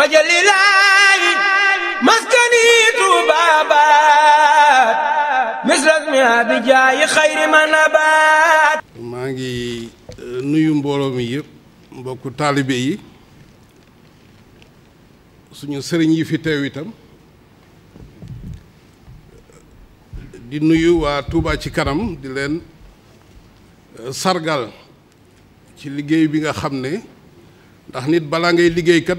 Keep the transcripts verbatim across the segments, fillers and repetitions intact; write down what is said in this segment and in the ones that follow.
فجل الله مسكني طبابات مثلك ما بجاي خير ما نبات maa ngi nuyu mbooloo mi yëpp mbokku taalibe yi suñu sëriñ yi fi teew itam di nuyu waa Touba ci kanam di leen sargal ci liggéey bi nga xam ne ndax nit balaa ngay liggéey kat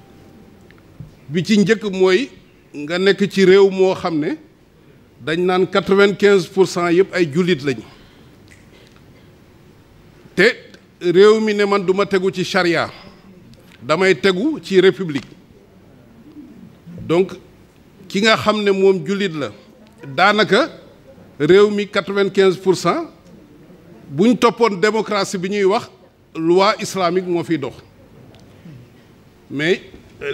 bi ci njëkk mooy nga nekk ci réew moo xam ne dañ naan quatre-vingt-quinze pour cent yëpp ay jullit lañ te réew mi ne man duma tegu ci charia damay tegu ci république donc ki nga xam ne moom jullit la daanaka réew mi quatre-vingt-quinze pour cent buñ toppoon démocratie bi ñuy wax loi islamique moo fiy dox mais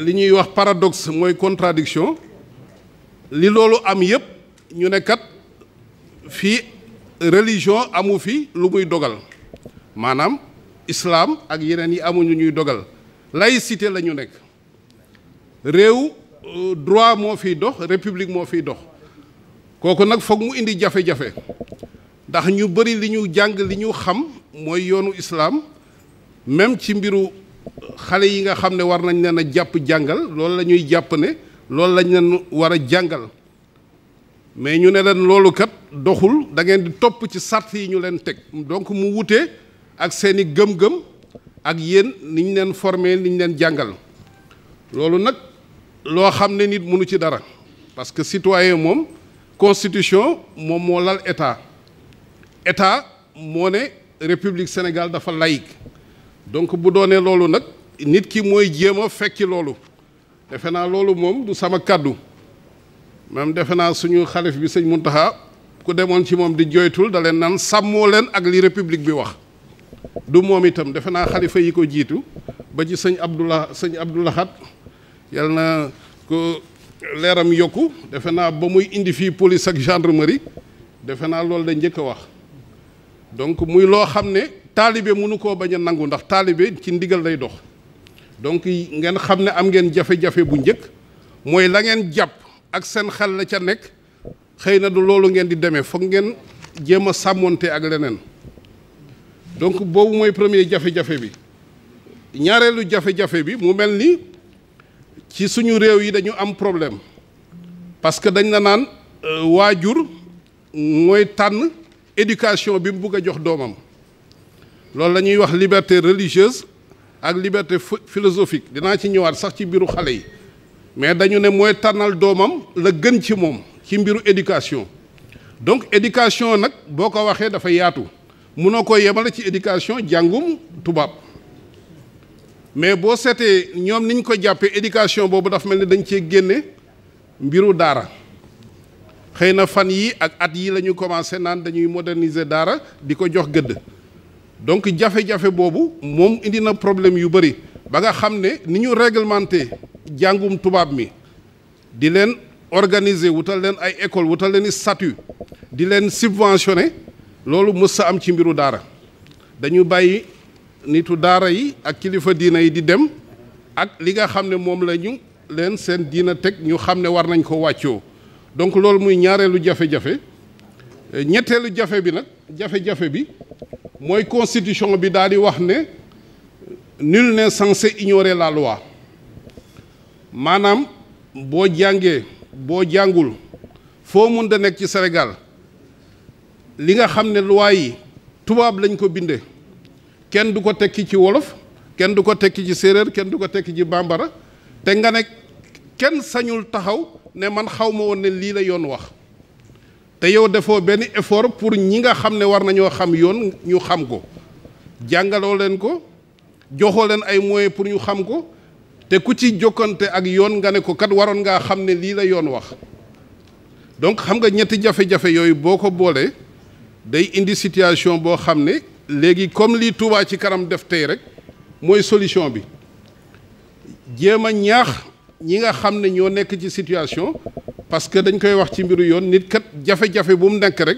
li ñuy wax paradoxe mooy contradiction li loolu am yëpp ñu ne kat fii religion amu fi lu muy dogal maanaam islam ak yeneen yi amuñu ñuy dogal laïcité la ñu nekk réew droit moo fiy dox république moo fiy dox kooku nag foog mu indi jafe-jafe ndax ñu bëri li ñu jàng li ñu xam mooy yoonu islam même ci mbiru xale yi nga xam ne war nañ leen a jàpp jàngal loolu la ñuy jàpp ne loolu lañ leen war a jàngal mais ñu ne leen loolu kat doxul da ngeen di topp ci sart yi ñu leen teg donc mu wutee ak seeni gëm-gëm ak yéen ni ñu leen formé ni ñu leen jàngal loolu nag loo xam ne nit mënu ci dara parce que citoyen moom constitution moom moo lal état état moo ne république Sénégal dafa laïque donc bu doonee loolu nag nit ki mooy jéem a fekki loolu defe naa loolu moom du sama kàddu même defe naa suñu xalif bi sëñ Muntaxa ku demoon ci moom di joytul da leen naan sàmmoo leen ak li république bi wax du moom itam defe naa xalifa yi ko jiitu ba ci sëñ Abdullah sëñ Abdoulahat yal na ko leeram yokku defe naa ba muy indi fii police ak gendarmerie defe naa loolu da njëkk a wax donc muy loo xam ne taalibe mënu koo bañ a nangu ndax taalibe ci ndigal lay dox donc ngeen xam ne am ngeen jafe-jafe bu njëkk mooy la ngeen jàpp ak seen xel la ca nekk xëy na du loolu ngeen di demee foog ngeen jéem a sàmmonte ak leneen donc boobu mooy premier jafe-jafe bi. ñaareelu jafe-jafe bi mu mel ni ci suñu réew yi dañu am problème parce que dañ la naan waajur mooy tànn éducation bi mu bugg a jox doomam. loolu la ñuy wax liberté religieuse ak liberté philosophique dinaa ci ñëwaat sax ci mbiru xale yi mais dañu ne mooy tànnal doomam la gën ci moom ci mbiru éducation donc éducation nag boo ko waxee dafa yaatu munoo ko yemale ci éducation jàngum tubaab mais boo seetee ñoom niñ ko jàppee éducation boobu dafa mel ni dañ cee génne mbiru daara xëy na fan yi ak at yi la ñu commencé naan dañuy moderniser daara di ko jox gëdd donc jafe-jafe boobu moom indi na problème yu bëri ba nga xam ne ni ñu réglementé jàngum tubaab mi di leen organiser wutal leen ay école wutal leen i statut di leen subventionné loolu mës sa am ci mbiru daara dañu bàyyi nitu daara yi ak kilifa diina yi di dem ak li nga xam ne moom la ñu leen seen diina teg ñu xam ne war nañ ko wàccoo donc loolu muy ñaareelu jafe-jafe ñetteelu jafe bi nag jafe-jafe bi mooy constitution bi daal di wax ne nul n'est censé ignorer la loi maanaam boo jàngee boo jàngul foo mun da nekk ci Sénégal li nga xam ne loi yi tubaab lañ ko bindee kenn du ko tekki ci wolof kenn du ko tekki ci séeréer kenn du ko tekki ci bambara te nga ne kenn sañul taxaw ne man xaw ma woon ne lii la yoon wax te yow defoo benn effort pour ñi nga xam ne war nañoo xam yoon ñu xam ko jàngaloo leen ko joxoo leen ay moyens pour ñu xam ko te ku ci jokkante ak yoon nga ne ko kat waroon ngaa xam ne lii la yoon wax donc xam nga ñetti jafe-jafe yooyu boo ko boolee day indi situation boo xam ne léegi comme lii Touba ci kanam def tey rek mooy solution bi jéem a ñaax ñi nga xam ne ñoo nekk ci situation parce que dañ koy wax ci mbiru yoon nit kat jafe-jafe bu mu nekk rek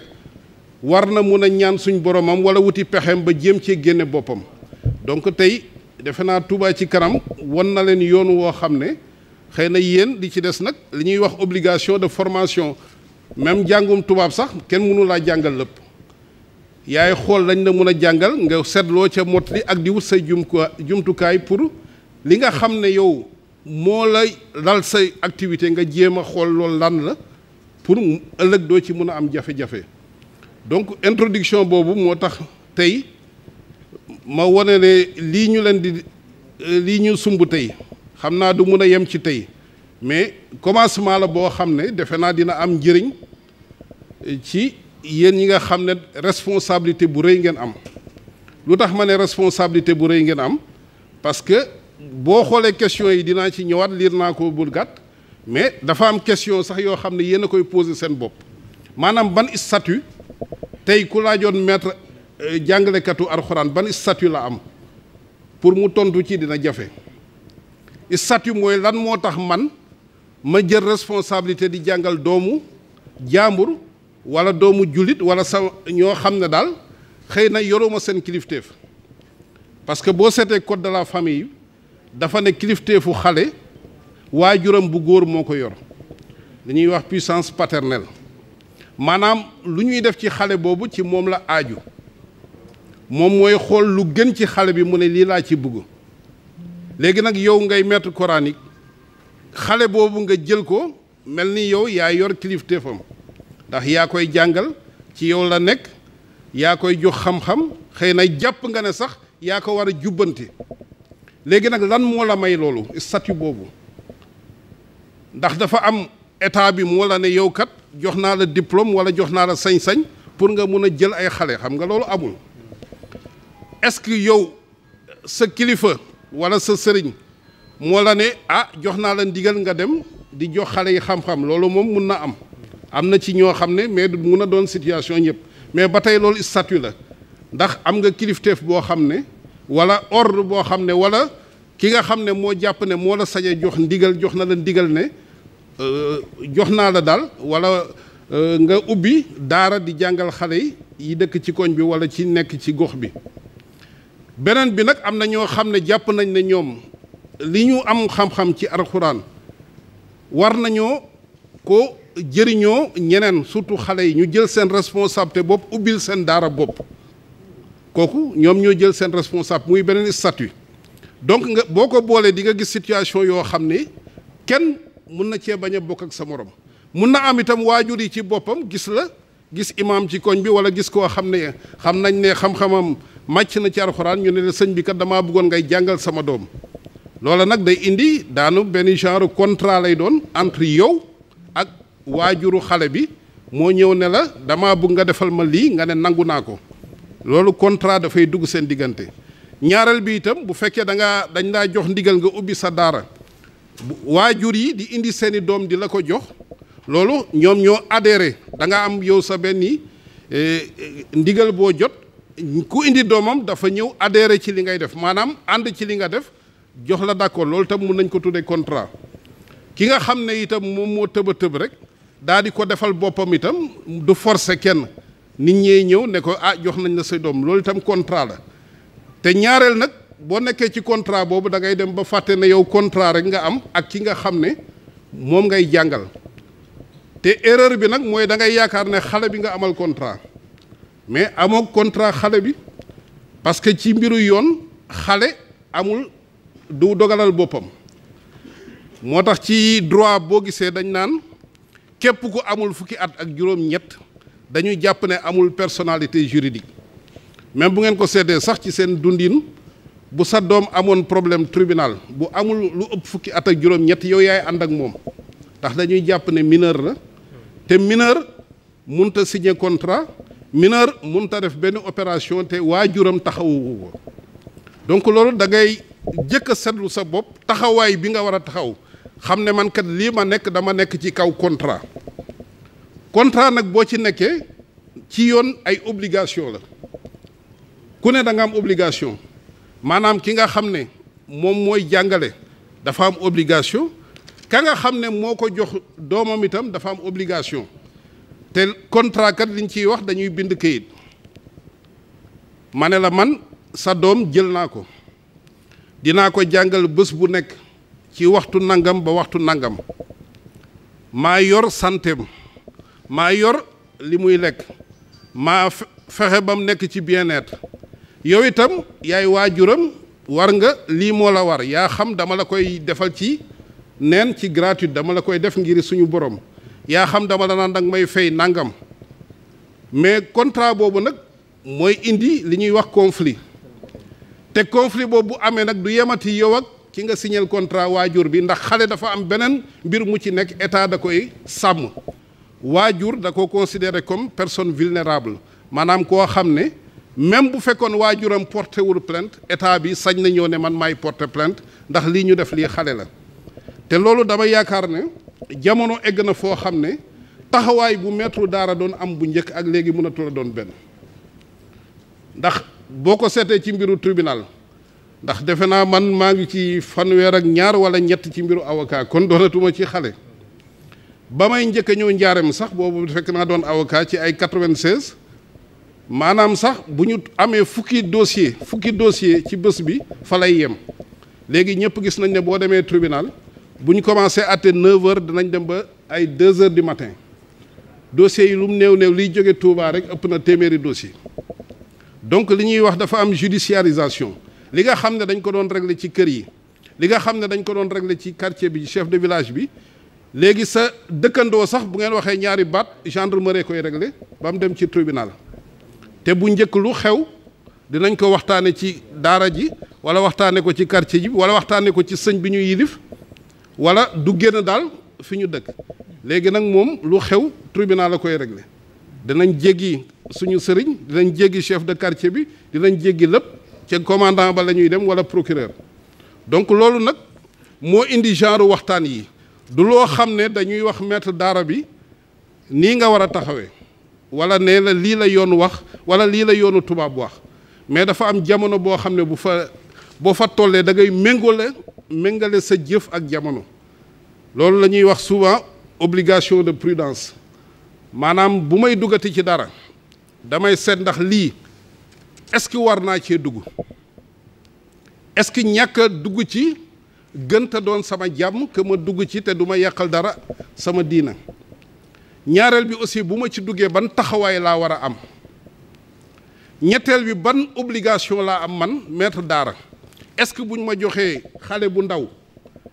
war na mun a ñaan suñ boromam wala wuti pexeem ba jéem cee génne boppam donc tey defe naa Touba ci kanam won na leen yoon woo xam ne xëy na yéen li ci des nag li ñuy wax obligation de formation même jàngum tubaab sax kenn mënu laa jàngal lépp yaay xool lañ la mën a jàngal nga seetloo ca motli ak di wut say jumtuwaay jumtukaay pour li nga xam ne yow moo la lal say activité nga jéem a xool loolu lan la pour ëllëg doo ci mën a am jafe-jafe donc introduction boobu moo tax tey ma wane ne lii ñu leen di lii ñu sumb tey xam naa du mun a yem ci tey mais commencement la boo xam ne defe naa dina am njëriñ ci yéen ñi nga xam ne responsabilité bu rëy ngeen am. lu tax ma ne responsabilité bu rëy ngeen am parce que boo xoolee questions yi dinaa ci ñëwaat liir naa ko bul gàtt mais dafa am question sax yoo xam ne yéen a koy poser seen bopp maanaam ban statut tey ku laajoon maître jàngalekatu alxuraan ban statut la am pour mu tontu ci dina jafe statut mooy lan moo tax man ma jël responsabilité di jàngal doomu jaambur wala doomu jullit wala sa ñoo xam ne daal xëy na yoruma seen kilifteef parce que boo seetee code de la famille dafa ne kilifteefu xale waajuram bu góor moo ko yor li ñuy wax puissance paternelle maanaam lu ñuy def ci xale boobu ci moom la aaju moom mooy xool lu gën ci xale bi mu ne lii laa ci bëgg léegi nag yow ngay maître coranique xale boobu nga jël ko mel ni yow yaa yor kilifteefam ndax yaa koy jàngal ci yow la nekk yaa koy jox xam-xam xëy na jàpp nga ne sax yaa ko war a jubbanti léegi nag lan moo la may loolu statut boobu ndax dafa am état bi moo la ne yow kat jox naa la diplôme wala jox naa la sañ-sañ pour nga mun a jël ay xale xam nga loolu amul. Est-ce que yow sa kilifa wala sa sëriñ moo la ne ah jox naa la ndigal nga dem di jox xale yi xam-xam loolu moom mun na am am na ci ñoo xam ne mais du mun a doon situation ñëpp mais ba tey loolu statut la ndax am nga kilifteef boo xam ne wala ordre boo xam ne wala ki nga xam ne moo jàpp ne moo la sañ a jox ndigal jox na la ndigal ne jox naa la daal wala nga ubbi daara di jàngal xale yi dëkk ci koñ bi wala ci nekk ci gox bi. beneen bi nag am na ñoo xam ne jàpp nañ ne ñoom li ñu am xam-xam ci alxuraan war nañoo ko jëriñoo ñeneen surtout xale yi ñu jël seen responsabilité bopp ubbil seen daara bopp kooku ñoom ñoo jël seen responsabilité muy beneen statut donc nga boo ko boolee di nga gis situation yoo xam ne kenn mun na cee bañ a bokk ak sa morom mun na am itam waajur yi ci boppam gis la gis imaam ci koñ bi wala gis koo xam ne xam nañ ne xam-xamam màcc na ci alxuraan ñu ne la sëñ bi kat damaa bëggoon ngay jàngal sama doom loola nag day indi daanu benn genre contrat lay doon entre yow ak waajuru xale bi moo ñëw ne la damaa bëgg nga defal ma lii nga ne nangu naa ko loolu contrat dafay dugg seen diggante. ñaareel bi itam bu fekkee da ngaa dañ laa jox ndigal nga ubbi sa daara waajur yi di indi seeni doom di la ko jox loolu ñoom ñoo adhéré da nga am yow sa benn ndigal boo jot. ku indi doomam dafa ñëw adhéré ci li ngay def maanaam ànd ci li nga def jox la d'accord loolu itam mun nañ ko tuddee contrat ki nga xam ne itam moom moo tëb a tëb rek daal di ko defal boppam itam du forcer kenn nit ñee ñëw ne ko ah jox nañ la say doom loolu itam contrat la. te ñaareel nag boo nekkee ci contrat boobu da ngay dem ba fàtte ne yow contrat rek nga am ak ki nga xam ne moom ngay jàngal te erreur bi nag mooy da ngay yaakaar ne xale bi nga amal contrat. mais amoo contrat xale bi parce que ci mbiru yoon xale amul du dogalal boppam moo tax ci droit boo gisee dañ naan képp ku amul fukki at ak juróom-ñett dañuy jàpp ne amul personnalité juridique même bu ngeen ko seetee sax ci seen dundin bu sa doom amoon problème tribunal bu amul lu ëpp fukki at ak juróom-ñett yow yaay ànd ak moom ndax dañuy jàpp ne mineur la te mineur mënta signer contrat. mineur mënut a def benn opération te waajuram taxawu ko donc loolu da ngay jëkk a seetlu sa bopp taxawaay bi nga war a taxaw xam ne man kat lii ma nekk dama nekk ci kaw contrat contrat nag boo ci nekkee ci yoon ay obligation la ku ne da nga am obligation maanaam ki nga xam ne moom mooy jàngale dafa am obligation ka nga xam ne moo ko jox doomam itam dafa am obligation te contrat kat liñ ciy wax dañuy bind kayit ma ne la man sa doom jël naa ko dinaa ko jàngal bés bu nekk ci waxtu nangam ba waxtu nangam maa yor santeem maa yor li muy lekk maa fexe ba mu nekk ci bien-être yow itam yaay waajuram war nga lii moo la war yaa xam dama la koy defal ci neen ci gratuite dama la koy def ngir suñu borom yaa xam dama la naan danga may fay nangam mais contrat boobu nag mooy indi li ñuy wax conflit te conflit boobu bu amee nag du yemati yow ak ki nga signal contrat waajur bi ndax xale dafa am beneen mbir mu ci nekk état da koy sàmm waajur da ko considéré comme personne vulnérable maanaam koo xam ne même bu fekkoon waajuram porté wul plainte état bi sañ na ñëw ne man maay porté plainte ndax lii ñu def lii xale la te loolu dama yaakaar ne jamono egg na foo xam ne taxawaay bu maître daara doon am bu njëkk ak léegi mënatul a doon benn ndax boo ko seetee ci mbiru tribunal ndax defe naa man maa ngi ci fanweer ak ñaar wala ñett ci mbiru avocat kon doonatuma ci xale ba may njëkk a ñëw njaareem sax boobu fekk naa doon avocat ci ay quatre-vingt-seize maanaam sax bu ñu amee fukki dossier fukki dossier ci bés bi fa lay yem léegi ñëpp gis nañ ne boo demee tribunal bu ñu commencé àtte neuf heures danañ dem ba ay deux heures du matin dossiers yi lu mu néew néew liy jóge Touba rek ëpp na téeméeri dossier donc li ñuy wax dafa am judiciarisation li nga xam ne dañ ko doon régler ci kër yi li nga xam ne dañ ko doon régler ci quartier bi chef de village bi léegi sa dëkkandoo sax bu ngeen waxee ñaari baat gendarmerie koy régler ba mu dem ci tribunal te bu njëkk lu xew dinañ ko waxtaane ci daara ji wala waxtaane ko ci quartier ji wala waxtaane ko ci sëñ bi ñu yilif wala du génn daal fi ñu dëkk léegi nag moom lu xew tribunal la koy régler dinañ jéggi suñu sëriñ dinañ jéggi chef de quartier bi dinañ jéggi lépp ca commandant ba la ñuy dem wala procureur donc loolu nag moo indi genre waxtaan yi du loo xam ne dañuy wax maître daara bi nii nga war a taxawee wala nee la lii la yoon wax wala lii la yoonu tubaab wax mais dafa am jamono boo xam ne bu fa boo fa tollee da ngay méngale méngale sa jëf ak jamono loolu la ñuy wax souvent obligation de prudence maanaam bu may duggati ci dara damay seet ndax lii est-ce que war naa cee dugg est-ce que ñàkk a dugg ci gënta doon sama jàmm que ma dugg ci te du ma yàqal dara sama diina ñaareel bi aussi bu ma ci duggee ban taxawaay laa war a am ñetteel bi ban obligation laa am man maître daara est-ce que buñ ma joxee xale bu ndaw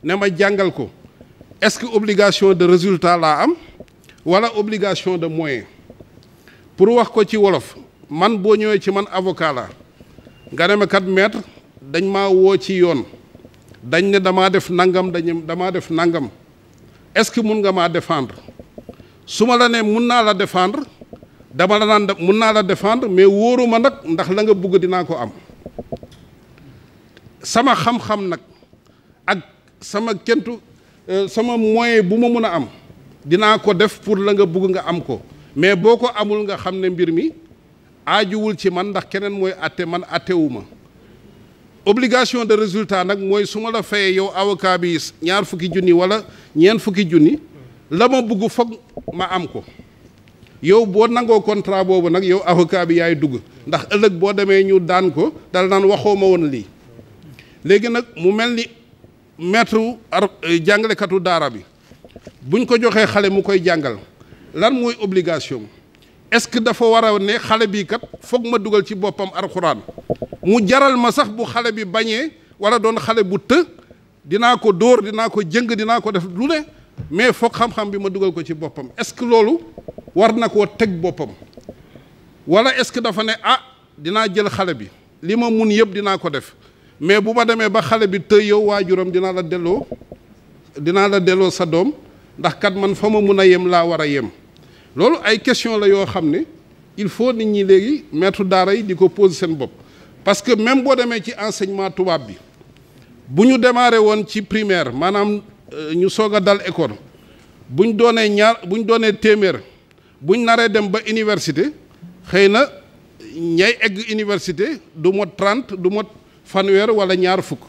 ne ma jàngal ko est-ce que obligation de résultat laa am wala obligation de moyen pour wax ko ci wolof man boo ñëwee ci man avocat la nga ne ma kat maître dañ maa woo ci yoon dañ ne damaa def nangam dañ damaa def nangam est-ce que mun nga maa défendre su ma la ne mun naa la défendre dama la naan mun naa la défendre mais wóoru ma nag ndax la nga bëgg dinaa ko am sama xam-xam nag ak sama kentu sama moyen bu ma mun a am dinaa ko def pour la nga bëgg nga am ko mais boo ko amul nga xam ne mbir mi aajuwul ci man ndax keneen mooy atte man attewu ma obligation de résultat nag mooy su ma la fayee yow avocat bi ñaar fukki junni wala ñeent fukki junni la ma bëgg foog ma am ko yow boo nangoo contrat boobu nag yow avocat bi yaay dugg ndax ëllëg boo demee ñu daan ko dal naan waxoo ma woon lii léegi nag mu mel ni maître jàngalekatu daara bi buñ ko joxee xale mu koy jàngal lan mooy obligation est-ce que dafa war a ne xale bi kat foog ma dugal ci boppam alxuraan mu jaral ma sax bu xale bi bañee wala doon xale bu të dinaa ko dóor dinaa ko jëng dinaa ko def lu ne mais foog xam-xam bi ma dugal ko ci boppam est-ce que loolu war na koo teg boppam wala est-ce que dafa ne ah dinaa jël xale bi li ma mun yëpp dinaa ko def mais bu ma demee ba xale bi të yow waajuram dinaa la delloo dinaa la delloo sa doom ndax kat man fa ma mun a yem laa war a yem loolu ay question la yoo xam ne il faut nit ñi léegi maître daara yi di ko poser seen bopp parce que même boo demee ci enseignement tubaab bi bu ñu démarré woon ci primaire maanaam ñu soog a dal école bu ñu doonee ñaar bu ñu doonee téeméer bu ñu naree dem ba université xëy na ñay egg université du mot trente du mot fanweer wala ñaar fukk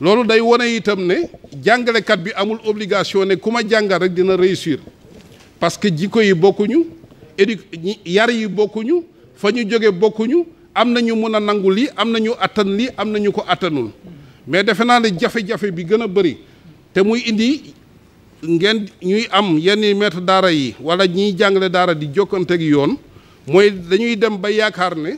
loolu day wone itam ne jàngalekat bi amul obligation ne ku ma jàngal rek dina réussir parce que jikko yi bokkuñu édu yar yi bokkuñu fa ñu jóge bokkuñu am na ñu mën a nangu lii am na ñu attan lii am na ñu ko attanul. mais defe naa ne jafe-jafe bi gën a bëri te muy indi ngeen ñuy am yenn maître daara yi wala ñiy jàngale daara di jokkanteeg yoon mooy dañuy dem ba yaakaar ne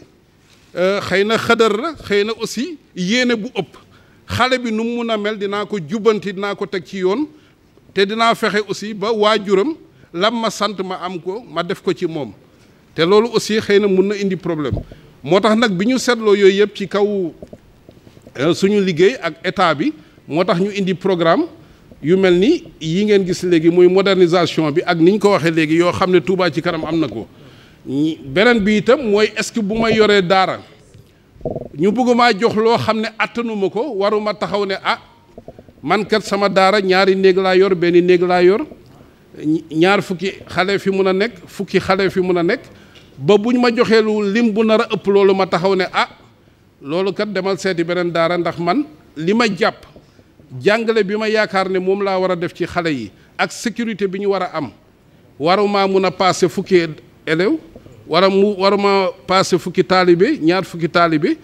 xëy na xadar la xëy na aussi yéene bu ëpp xale bi nu mu mun a mel dinaa ko jubbanti dinaa ko teg ci yoon te dinaa fexe aussi ba waajuram lam ma sant ma am ko ma def ko ci moom te loolu aussi xëy na mun na indi problème moo tax nag bi ñu seetloo yooyu yëpp ci kaw suñu liggéey ak état bi moo tax ñu indi programme yu mel ni yi ngeen gis léegi muy modernisation bi ak ni ñu ko waxee léegi yoo xam ne Touba ci kanam am na ko beneen bi itam mooy est-ce que bu ma yoree daara ñu bëgg maa jox loo xam ne attanuma ko waruma taxaw ne ah man kat sama daara ñaari néeg laa yor benn néeg laa yor ñaar fukki xale fi mun a nekk fukki xale fi mun a nekk ba buñ ma joxee lu lim bu nar a ëpp loolu ma taxaw ne ah. loolu kat demal seeti beneen daara ndax man li ma jàpp jàngale bi ma yaakaar ne moom laa war a def ci xale yi ak sécurité bi ñu war a am waruma mun a passé fukki élève wara mu waruma passé fukki taalibe ñaar fukki taalibe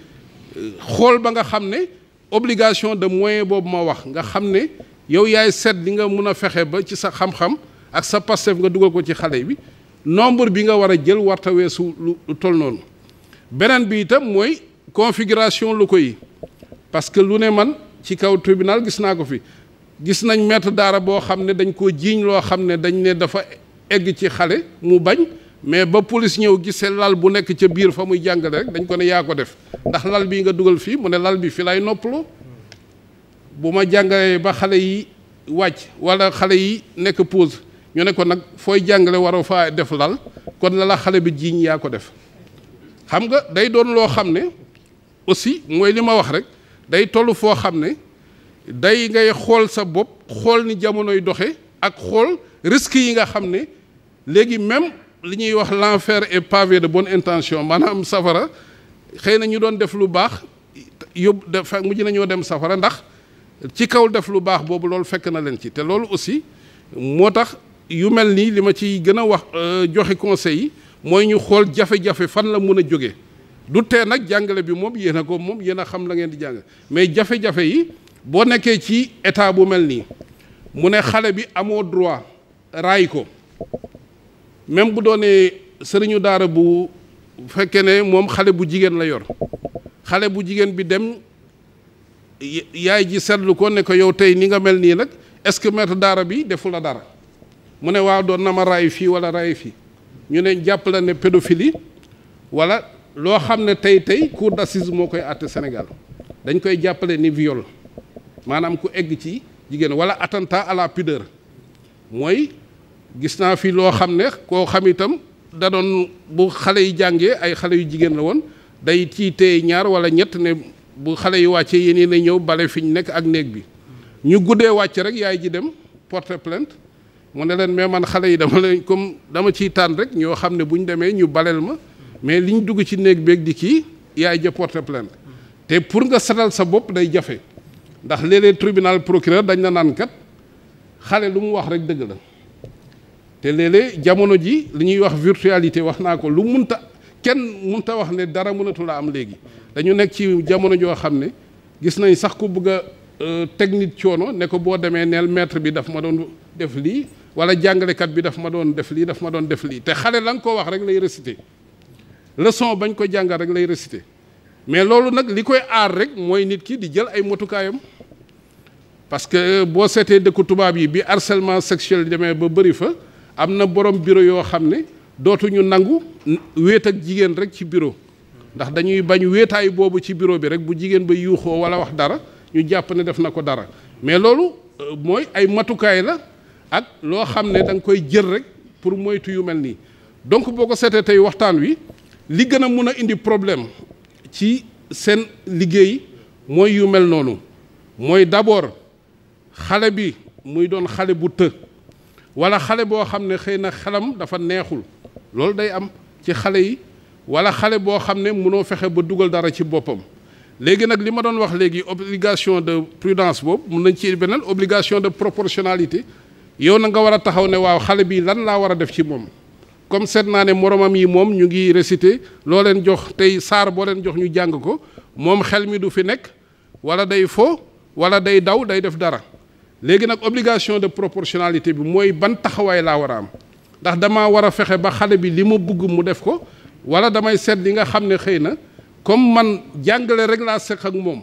xool ba nga xam ne obligation de moyen boobu ma wax nga xam ne yow yaay seet li nga mun a fexe ba ci sa xam-xam ak sa Pastef nga dugal ko ci xale bi nombre bi nga war a jël warta weesu lu toll noonu beneen bi itam mooy configuration lu ko yi parce que lu ne man ci kaw tribunal gis naa ko fi gis nañ maître daara boo xam ne dañ koo jiiñ loo xam ne dañ ne dafa egg ci xale mu bañ mais ba police ñëw gisee lal bu nekk ca biir fa muy jàngale rek dañ ko ne yaa ko def ndax lal bii nga dugal fii mu ne lal bi fi lay noppaloo bu ma jàngalee ba xale yi wàcc wala xale yi nekk pause ñu ne ko nag fooy jàngale waroo faa def lal kon la la xale bi jiiñ yaa ko def xam nga day doon loo xam ne aussi mooy li ma wax rek day toll foo xam ne day ngay xool sa bopp xool ni jamonoy doxe ak xool risque yi nga xam ne léegi même li ñuy wax l'enfer est pavé de bonne intention maanaam safara xëy na ñu doon def lu baax yóbbu dafa mujj nañoo dem safara ndax ci kaw def lu baax boobu loolu fekk na leen ci te loolu aussi moo tax yu mel nii li ma ciy gën a wax joxe conseil yi mooy ñu xool jafe-jafe fan la mun a jóge du tee nag jàngale bi moom yéen a ko moom yéen a xam la ngeen di jàngale mais jafe-jafe yi boo nekkee ci état bu mel nii mu ne xale bi amoo droit raay ko même bu doonee sëriñu daara bu fekkee ne moom xale bu jigéen la yor xale bu jigéen bi dem yaay ji seetlu ko ne ko yow tey ni nga mel nii nag est-ce que maître daara bi deful la dara mu ne waaw doon na ma raay fii wala raay fii ñu ne jàpp la ne pédophilie wala. loo xam ne tey tey cour d'assises moo koy àtte Sénégal dañ koy jàppale ni viol maanaam ku egg ci jigéen wala attentat à la pudeur mooy gis naa fi loo xam ne koo xam itam da doon bu xale yi jàngee ay xale yu jigéen la woon day ci téye ñaar wala ñett ne bu xale yi wàccee yéen ne ñëw bale fi ñu nekk ak néeg bi ñu guddee wàcc rek yaay ji dem porter plainte mu ne leen mais man xale yi dama leen comme dama ciy tànn rek ñoo xam ne bu ñu demee ñu baleel ma mais li ñu dugg ci néeg beeg di kii yaay ja porte plainte te pour nga setal sa bopp day jafe ndax léeg-léeg tribunal procureur dañ la naan kat xale lu mu wax rek dëgg la te léeg-léeg jamono ji li ñuy wax virtualité wax naa ko lu munta kenn munta wax ne dara mënatu la am léegi dañu nekk ci jamono joo xam ne gis nañ sax ku bëgg a teg nit coono ne ko boo demee neel maître bi daf ma doon def lii wala jàngalekat bi daf ma doon def lii daf ma doon def lii te xale la nga ko wax rek lay réciter leçon bañ ko jàngal rek lay réciter mais loolu nag li koy aar rek mooy nit ki di jël ay motukaayam parce que boo seetee dëkku tubaab yi bi harcèlement sexuel demee ba bëri fa am na borom bureau yoo xam ne dootuñu nangu wéet ak jigéen rek ci bureau ndax dañuy bañ wéetaay boobu ci bureau bi rek bu jigéen ba yuuxoo wala wax dara ñu jàpp ne def na ko dara mais loolu mooy ay matukaay la ak loo xam ne da nga koy jël rek pour moytu yu mel nii donc boo ko seetee tey waxtaan wi li gën a mun a indi problème ci seen liggéey mooy yu mel noonu mooy d'abord xale bi muy doon xale bu të wala xale boo xam ne xëy na xelam dafa neexul loolu day am ci xale yi wala xale boo xam ne mënoo fexe ba dugal dara ci boppam léegi nag li ma doon wax léegi obligation de prudence boobu mën nañ ci beneen obligation de proportionnalité yow na nga war a taxaw ne waaw xale bi lan laa war a def ci moom comme seet naa ne moromam yi moom ñu ngi réciter loo leen jox tey saar boo leen jox ñu jàng ko moom xel mi du fi nekk wala day fo wala day daw day def dara léegi nag obligation de proportionnalité bi mooy ban taxawaay laa war a am ndax damaa war a fexe ba xale bi li mu bëgg mu def ko wala damay seet li nga xam ne xëy na comme man jàngale rek laa seq ak moom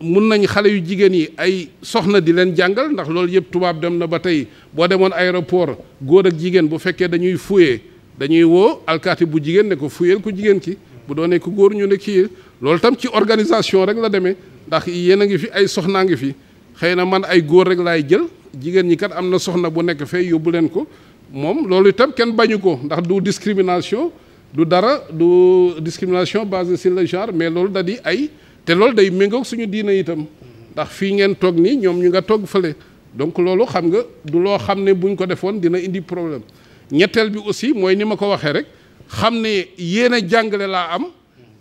mun nañ xale yu jigéen yi ay soxna di leen jàngal ndax loolu yëpp tubaab dem na ba tey boo demoon aéroport góor ak jigéen bu fekkee dañuy fuyee dañuy woo alkaati bu jigéen ne ko fuyeel ku jigéen ki bu doonee ku góor ñu ne kii loolu tam ci organisation rek la demee ndax yéen a ngi fi ay soxnaa ngi fi xëy na man ay góor rek laay jël jigéen ñi kat am na soxna bu nekk fee yóbbu leen ko moom loolu itam kenn bañu ko ndax du discrimination du dara du discrimination basée sur le genre mais loolu da di ay te loolu day méngoog suñu diina itam ndax fii ngeen toog nii ñoom ñu nga toog fële donc loolu xam nga du loo xam ne buñ ko defoon dina indi problème ñetteel bi aussi mooy ni ma ko waxee rek xam ne yéen a jàngale laa am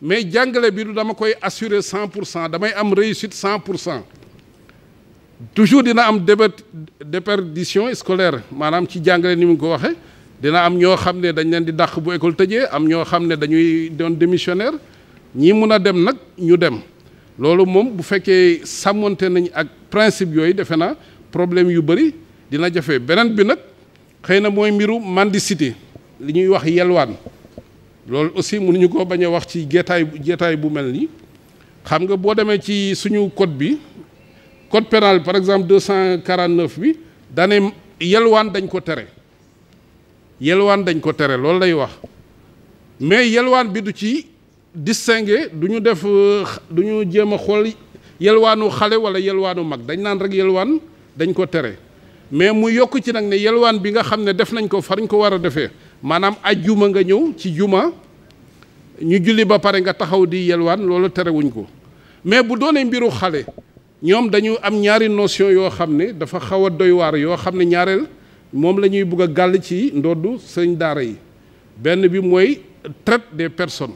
mais jàngale bi du dama koy assurer cent pour cent damay am réussite cent pour cent toujours dina am débét déperdition scolaire maanaam ci jàngale ni mu ko waxee dina am ñoo xam ne dañ leen di dàq bu école tëjee am ñoo xam ne dañuy doon démissionnaire ñi mun a dem nag ñu dem loolu moom bu fekkee sàmmonte nañ ak principe yooyu defe naa problème yu bëri dina jafe beneen bi nag xëy na mooy mbiru mendicité li ñuy wax yelwaan loolu aussi mënuñu ko bañ a wax ci jeetaay jeetaay bu mel nii xam nga boo demee ci suñu code bi code pénal par exemple deux cent quarante-neuf bi daane yelwaan dañ ko tere yelwaan dañ ko tere loolu lay wax mais yelwaan bi du ci distinguer du ñu def du ñu jéem a xool yelwaanu xale wala yelwaanu mag dañ naan rek yelwaan dañ ko tere mais mu yokk ci nag ne yelwaan bi nga xam ne def nañ ko farañ ko war a defee maanaam ajjuma nga ñëw ci juma ñu julli ba pare nga taxaw di yelwaan loolu terewuñ ko mais bu doonee mbiru xale ñoom dañu am ñaari notion yoo xam ne dafa xaw a doy waar yoo xam ne ñaareel moom la ñuy bëgg a gàll ci ndoddu sëñ daara yi benn bi mooy traite des personnes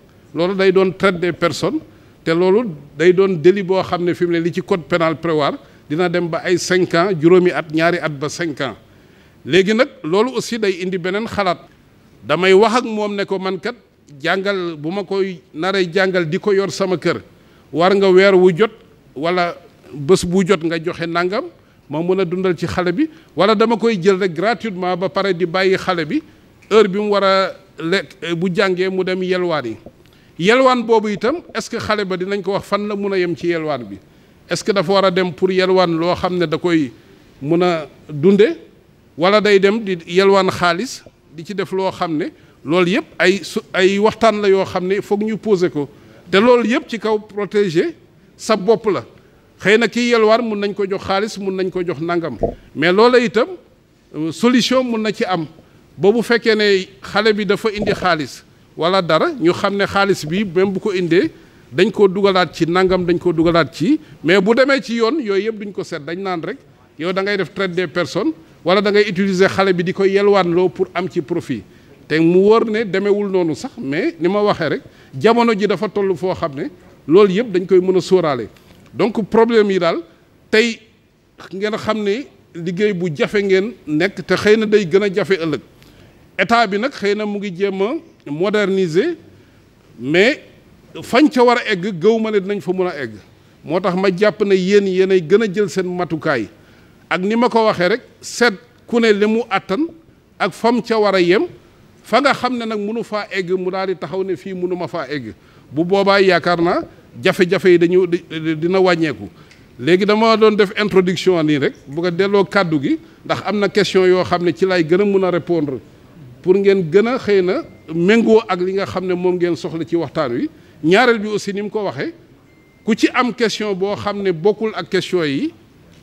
loolu day doon traite des personnes te loolu day doon délit boo xam ne fi mu ne li ci code pénal prévoir dina dem ba ay cinq ans juróomi at ñaari at ba cinq ans léegi nag loolu aussi day indi beneen xalaat damay wax ak moom ne ko man kat jàngal bu ma koy naree jàngal di ko yor sama kër war nga weer wu jot wala bés bu jot nga joxe nangam ma mën a dundal ci xale bi wala dama koy jël rek gratuitement ba pare di bàyyi xale bi heure bi mu war a lekk bu jàngee mu dem yelwaan yi yelwaan boobu itam est-ce que xale ba dinañ ko wax fan la mun a yem ci yelwaan bi est-ce que dafa war a dem pour yelwaan loo xam ne da koy mun a dunde wala day dem di yelwaan xaalis di ci def loo xam ne loolu yëpp ay su ay waxtaan la yoo xam ne foog ñu poser ko te loolu yëpp ci kaw protéger sa bopp la xëy na kii yelwaan mun nañ ko jox xaalis mun nañ ko jox nangam mais loola itam solution mun na ci am boobu fekkee ne xale bi dafa indi xaalis wala dara ñu xam ne xaalis bi même bu ko indee dañ koo dugalaat ci nangam dañ koo dugalaat ci mais bu demee ci yoon yooyu yëpp duñ ko seet dañ naan rek yow da ngay def traite des personnes wala da ngay utiliser xale bi di ko yelwaan loo pour am ci profit te mu wóor ne demeewul noonu sax mais ni ma waxee rek jamono ji dafa toll foo xam ne loolu yëpp dañ koy mën a sóoraale donc problème yi daal tey ngeen xam ne liggéey bu jafe ngeen nekk te xëy na day gën a jafe ëllëg état bi nag xëy na mu ngi jéem a moderniser mais fañ ca war a egg gëw ma ne dinañ fa mën a egg moo tax ma jàpp ne yéen yéenay gën a jël seen matukaay ak ni ma ko waxee rek seet ku ne li mu attan ak fam ca war a yem fa nga xam ne nag mënu faa egg mu daal di taxaw ne fii mënu ma faa egg bu boobaa yaakaar naa jafe-jafe yi dañu dina wàññeeku. léegi dama doon def introduction nii rek bu ko delloo kàddu gi ndax am na question yoo xam ne ci lay gën a mën a répondre pour ngeen gën a xëy na méngoo ak li nga xam ne moom ngeen soxla ci waxtaan wi. ñaareel bi aussi ni mu ko waxee ku ci am question boo xam ne bokkul ak question yi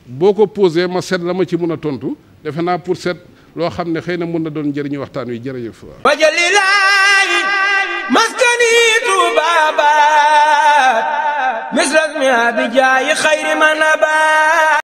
boo ko posé ma seet la ma ci mën a tontu defe naa pour seet loo xam ne xëy na mën na doon njëriñu waxtaan wi jërëjëf. wajalilaayi maskanitu baabaat misrasmi abijaayi xayri ma nabaat